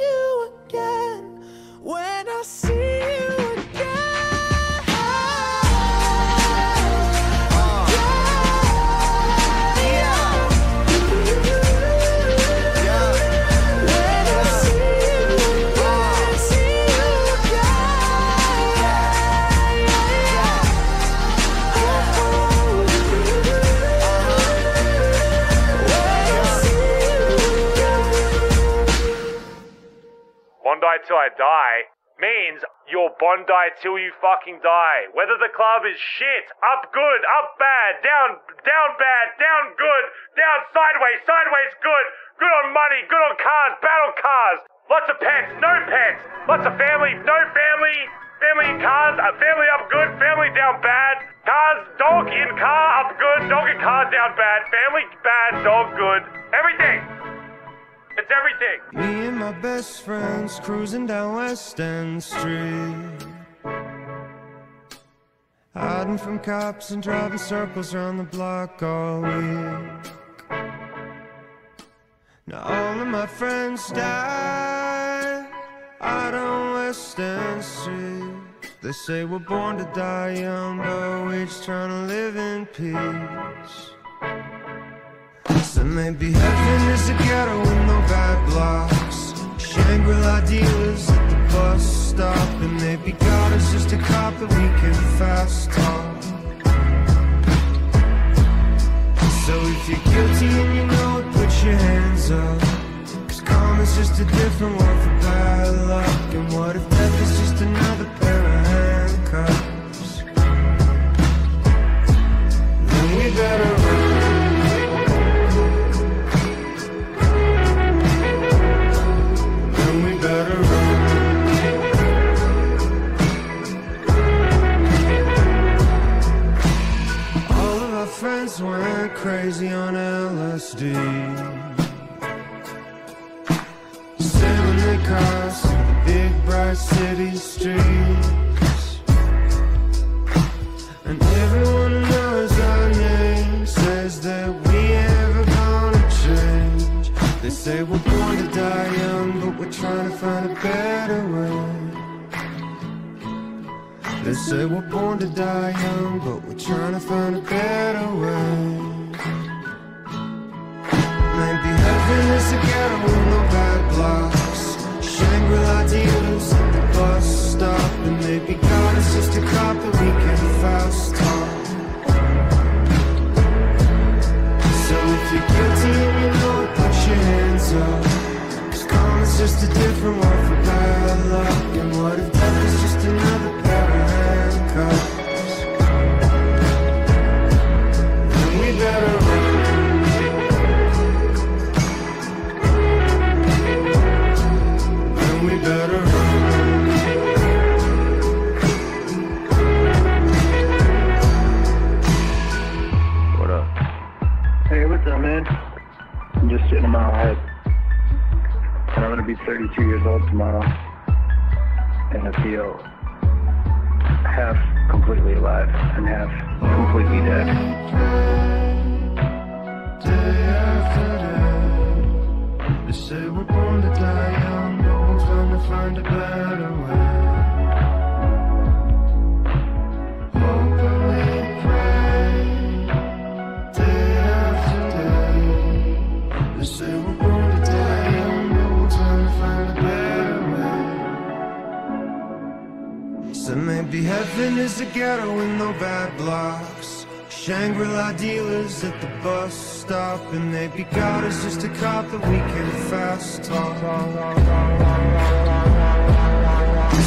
you again. When I see you again. Bondi till I die means you're Bondi till you fucking die. Whether the club is shit, up good, up bad, down good, down sideways, sideways good, good on money, good on cars, battle cars, lots of pets, lots of family, no family, family in cars, family up good, family down bad, cars, dog in car, up good, dog in car, down bad, family bad, dog good, everything. It's everything. Me and my best friends cruising down West End Street, hiding from cops and driving circles around the block all week. Now all of my friends died out on West End Street. They say we're born to die young, but we're just trying to live in peace. And maybe heaven is a ghetto with no padlocks, Shangri-La dealers at the bus stop, and maybe God is just a cop that we can fast talk. So if you're guilty and you know it, put your hands up, 'cause karma's just a different word for bad luck. And what if death is just another pair of handcuffs? Then we better run. Went crazy on LSD, selling their cars in the big bright city streets, and everyone who knows our name says that we ever gonna change. They say we're born to die young, but we're trying to find a better way. They say we're born to die young, but we're trying to find a better way. Maybe heaven is a ghetto with no padlocks, Shangri-La dealers at the bus stop, and maybe God is just a cop that we can fast talk. So if you're guilty and you know it, put your hands up, 'cause karma's just a different word for bad luck. And what if death is just another handcuffs? Then we better run. Then we better run. What up? Hey, what's up, man? I'm just sitting in my head, and I'm gonna be 32 years old tomorrow, and I feel half completely alive and half completely dead. Day after day, they say we're born to die young, but we're trying to find a better way. Hope and we pray. Day after day, they say we're born to die young, but we're trying to find a better way. So maybe heaven is a ghetto with no padlocks, Shangri-La dealers at the bus stop, and they be God is just a cop that we can fast talk.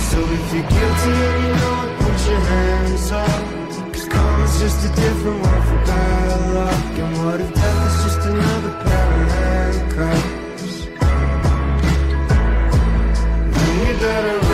So if you're guilty and you know it, put your hands up. Cause karma's just a different word for bad luck. And what if death is just another pair of handcuffs? Then you better run.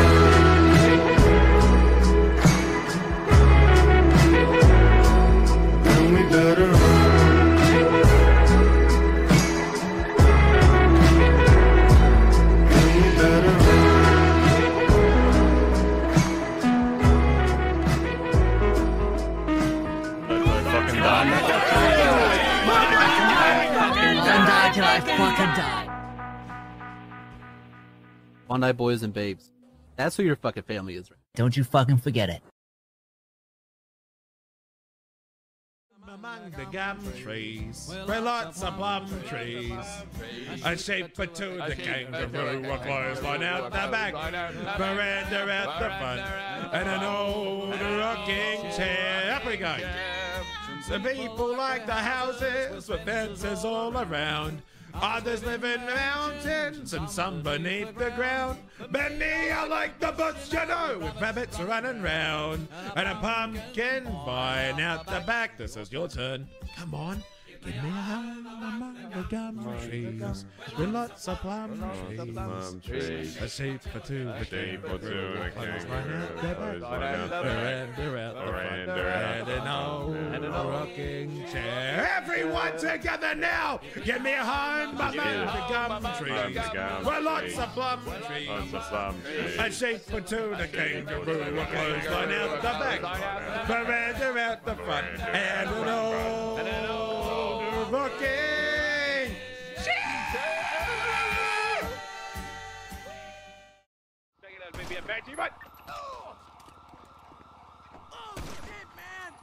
Bondi boys and babes. That's who your fucking family is, right? Don't you fucking forget it. Among the gum trees, where lots of plum trees, a sheep for two, the kangaroo were close, line out the back, veranda at the front, and an old rocking chair. Up we go. Some people like the houses with fences all around. Others live in mountains and some beneath the ground. But me, I like the bush, you know, with rabbits running round and a pumpkin vine out the back. This is your turn. Come on. Give me a hand among the gum trees, with lots of plum trees. A sheep for two, a sheep for two, a kangaroo, and an old rocking chair. Everyone together now! Give me a hand among the gum trees, with lots of plum trees. A sheep for two, a kangaroo, a clothesline out the back, veranda out the front, and an old rocking! Take it out, maybe a banshee, right? Oh! Oh shit, man!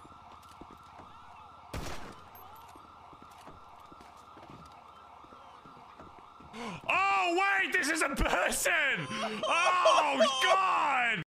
Oh wait, this is a person! Oh god!